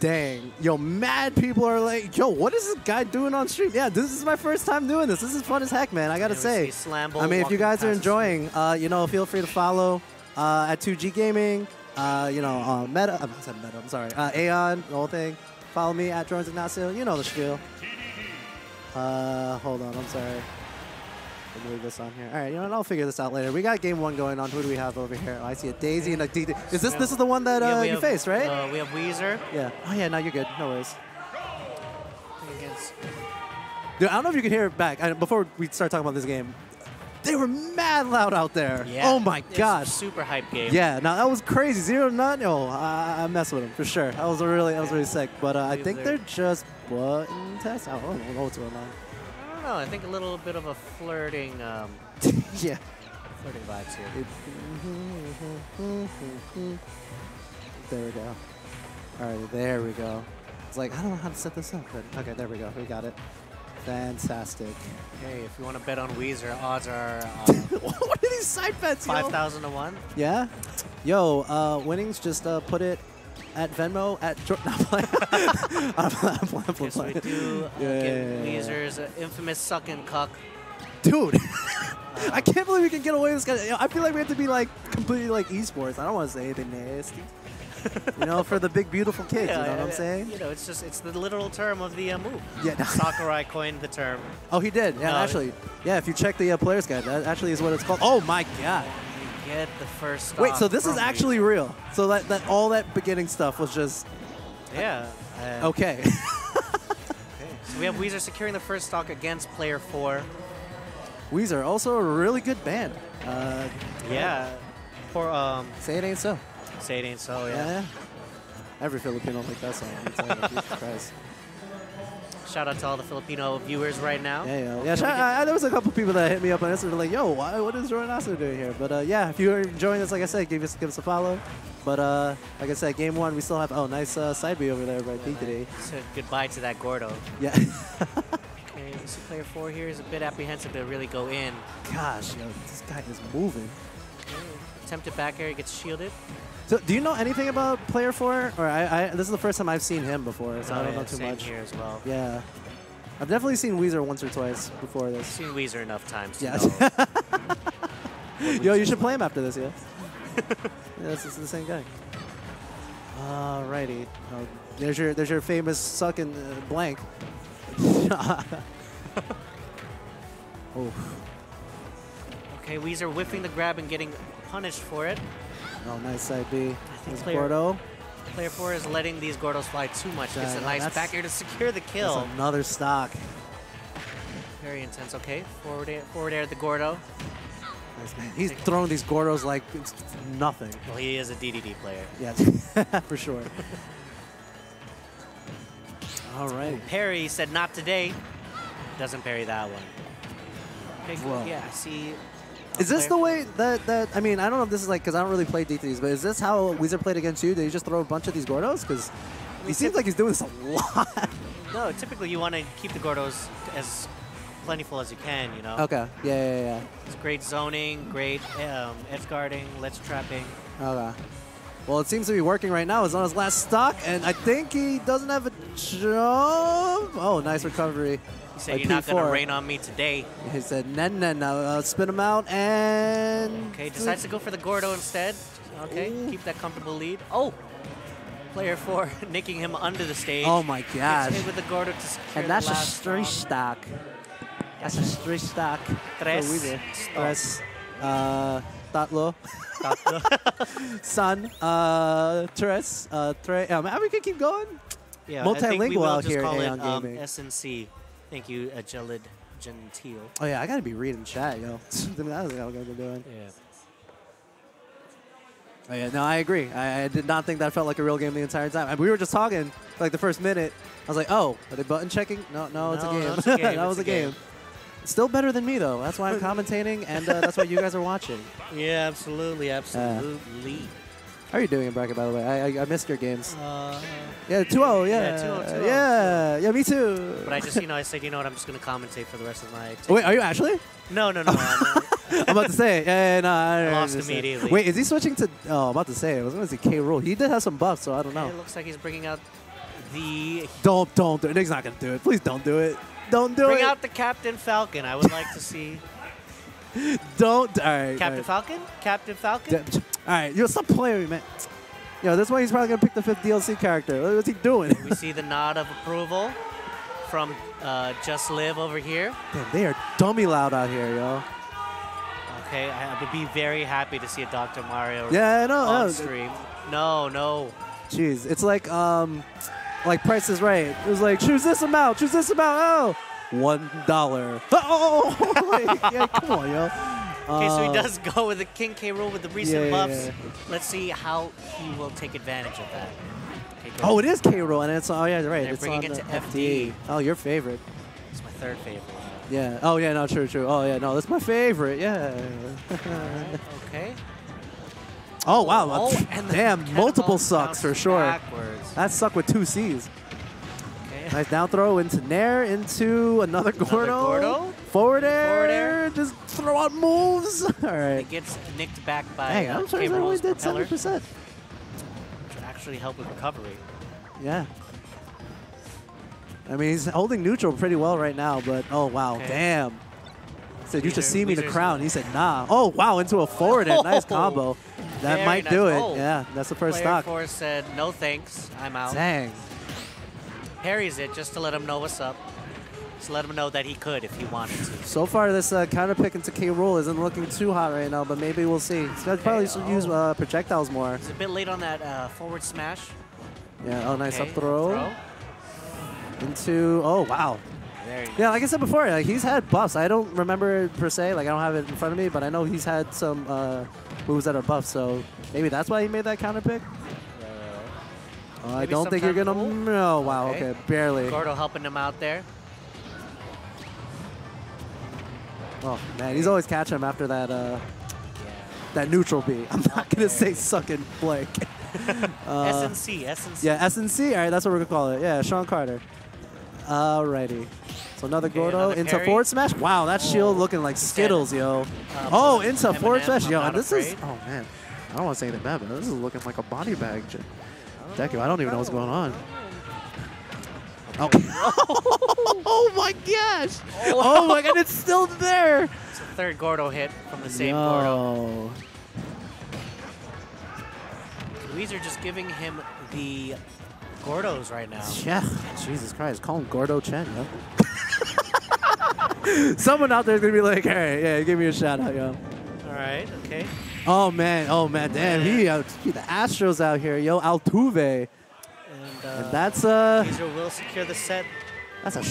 Dang. Yo, mad people are like, yo, what is this guy doing on stream? Yeah, this is my first time doing this. This is fun as heck, man. I got to say. I mean, if you guys are enjoying, you know, feel free to follow at 2G Gaming, you know, AON, the whole thing. Follow me at Drones Ignacio. You know the spiel. Hold on, I'm sorry. Move this on here. All right, you know what? I'll figure this out later. We got game one going on. Who do we have over here? Oh, I see a Daisy and a DD. Is this is the one that you faced, right? We have Weezer. Yeah. Oh yeah. No, you're good. No worries. Dude, I don't know if you can hear it back. Before we start talking about this game, they were mad loud out there. Yeah. Oh my gosh. Super hype game. Yeah. Now that was crazy. 0-9. Oh, I messed with them for sure. That was really sick. But I think they're just button test. Oh, what's going on? Oh, I think a little bit of a flirting, yeah, flirting vibes here. There we go. All right, there we go. It's like I don't know how to set this up, but okay, there we go. We got it. Fantastic. Hey, if you want to bet on Weezer, odds are. What are these side bets? 5,000 to 1. Yeah. Yo, winnings. Just put it. At Venmo, at Jordan. I'm playing. So we do get Weezer's infamous suck and cuck. Dude, I can't believe we can get away with this guy. I feel like we have to be like completely like esports. I don't want to say anything nasty. You know, for the big beautiful kids. Yeah, you know what I'm saying? You know, it's just it's the literal term of the move. Yeah, no. Sakurai coined the term. Oh, he did. Yeah, actually. Yeah, if you check the player's guide, that actually is what it's called. Oh my god. Get the first stock. Wait, so this is actually real. So that all that beginning stuff was just. Yeah. Okay. So we have Weezer securing the first stock against Player 4. Weezer, also a really good band. Yeah. For Say It Ain't So. Say It Ain't So, yeah. Every Filipino like that song. Shout out to all the Filipino viewers right now. Yeah. There was a couple people that hit me up on Instagram like, "Yo, what is Ronasso doing here?" But yeah, if you're enjoying this, like I said, give us a follow. But like I said, game one, we still have nice side B over there by Dedede. So goodbye to that Gordo. Yeah. Okay, we see Player 4 here is a bit apprehensive to really go in. Gosh, yo, this guy is moving. Attempted back air, he gets shielded. So, do you know anything about Player 4? Or this is the first time I've seen him before, so I don't know too much. Here as well. Yeah, I've definitely seen Weezer once or twice before this. I've seen Weezer enough times. Yeah. Yo, you should play him after this, yeah. This is the same guy. Alrighty, there's your famous suck and blank. Okay, Weezer whiffing the grab and getting punished for it. Oh, nice side B. Player 4 is letting these Gordos fly too much. Gets a nice back air to secure the kill. That's another stock. Very intense. Okay, forward air at the Gordo. Nice, man. He's throwing these Gordos like it's nothing. Well, he is a DDD player. Yeah, for sure. All right. Ooh, parry said not today. Doesn't parry that one. Okay, cool. Yeah, I see. Is this the way that I mean, I don't know if this is like, because I don't really play D3s, but is this how Weezer played against you? Did he just throw a bunch of these Gordos? Because he seems like he's doing this a lot. No, typically you want to keep the Gordos as plentiful as you can, you know? Okay, yeah. It's great zoning, great edge guarding, ledge trapping. Okay. Well, it seems to be working right now. He's on his last stock, and I think he doesn't have a jump. Oh, nice recovery. He said, "You're not going to rain on me today." He said, spin him out and... Okay, decides to go for the Gordo instead. Okay, keep that comfortable lead. Oh! Player 4 nicking him under the stage. Oh my gosh. Hit with the Gordo to secure the last stock. And that's a straight stock. That's a straight stock. Tres. Tatlo. San. Tres. Tres. We can keep going. Yeah, multilingual out here. AON Gaming. SNC. Thank you, Gelid Gentile. Oh, yeah, I got to be reading chat, yo. That's what I'm going to be doing. Yeah. Oh, yeah, no, I agree. I did not think that felt like a real game the entire time. We were just talking, like, the first minute. I was like, oh, are they button checking? No, it's a game. That was a game. Still better than me, though. That's why I'm commentating, and that's why you guys are watching. Yeah, absolutely. How are you doing in bracket, by the way? I missed your games. Yeah, 2-0, yeah. Yeah, me too. But I just, I said, you know what, I'm just going to commentate for the rest of my... Wait, are you actually? No. I'm about to say. Yeah, no. I lost immediately. Wait, is he switching to... Oh, I'm about to say. It was King K. Rool. He did have some buffs, so I don't know. It looks like he's bringing out the... Don't do it. Nick's not going to do it. Please don't do it. Don't do it. Bring out the Captain Falcon. I would like to see... Don't. All right. Captain Falcon? Captain Falcon? All right. Yo, stop playing with me, man. Yo, this one he's probably going to pick the 5th DLC character. What's he doing? We see the nod of approval from Just Live over here. Damn, they are dummy loud out here, yo. Okay, I would be very happy to see a Dr. Mario on stream. No, no. Jeez, it's like Price is Right. It was like, choose this amount, choose this amount. Oh, $1. Oh, yeah, come on, yo. Okay, so he does go with the King K. Rool with the recent buffs. Yeah. Let's see how he will take advantage of that. Okay, oh, it is K. Rool, and it's right. They're bringing it to FD. Oh, your favorite. It's my third favorite. Yeah. Oh, yeah. No, true, true. Oh, yeah. No, that's my favorite. Yeah. Right, okay. Oh, wow. Oh, and damn, multiple sucks for sure. Backwards. That sucked with 2 Cs. Okay. Nice down throw into Nair, into another Gordo. Forward air. Just throw out moves. All right. It gets nicked back by Hey, I'm sure he only did 7%. To actually help with recovery. Yeah. I mean, he's holding neutral pretty well right now, but oh, wow, okay. Damn. He said, you should see me the crown. He said, nah. Oh, wow, into a forward end. Nice combo. That might do it. Oh. Yeah, that's the first stock. Player 4 said, no thanks, I'm out. Dang. Parries it just to let him know what's up. Just let him know that he could if he wanted to. So far, this counter pick into K. Rool isn't looking too hot right now, but maybe we'll see. So I'd probably use projectiles more. He's a bit late on that forward smash. Yeah, oh, nice up throw. Into, oh, wow. Very nice. Yeah, like I said before, like, he's had buffs. I don't remember it per se. Like, I don't have it in front of me, but I know he's had some moves that are buffs, so maybe that's why he made that counter pick. I don't think you're going to... No, wow, okay, barely. Gordo helping him out there. Oh, man, he's always catching him after that that neutral beat. I'm not going to say sucking blank. S&C. Yeah, S&C. All right, that's what we're going to call it. Yeah, Sean Carter. Alrighty. So another Gordo into forward smash. Wow, that shield looking like Skittles, yo. Oh, into forward smash. Yo, and this is... Oh, man. I don't want to say anything bad, but this is looking like a body bag. Deku, I don't even know what's going on. Oh, oh my gosh. Oh, my God. It's still there. It's the third Gordo hit from the same Gordo. Weezer just giving him the Gordos right now. Yeah, Jesus Christ. Call him Gordo Chen, yo. Someone out there is going to be like, all right, yeah, give me a shout out, yo. All right, okay. Oh, man, damn. He the Astros out here, yo, Altuve. And that's... Weezer will secure the set. That's a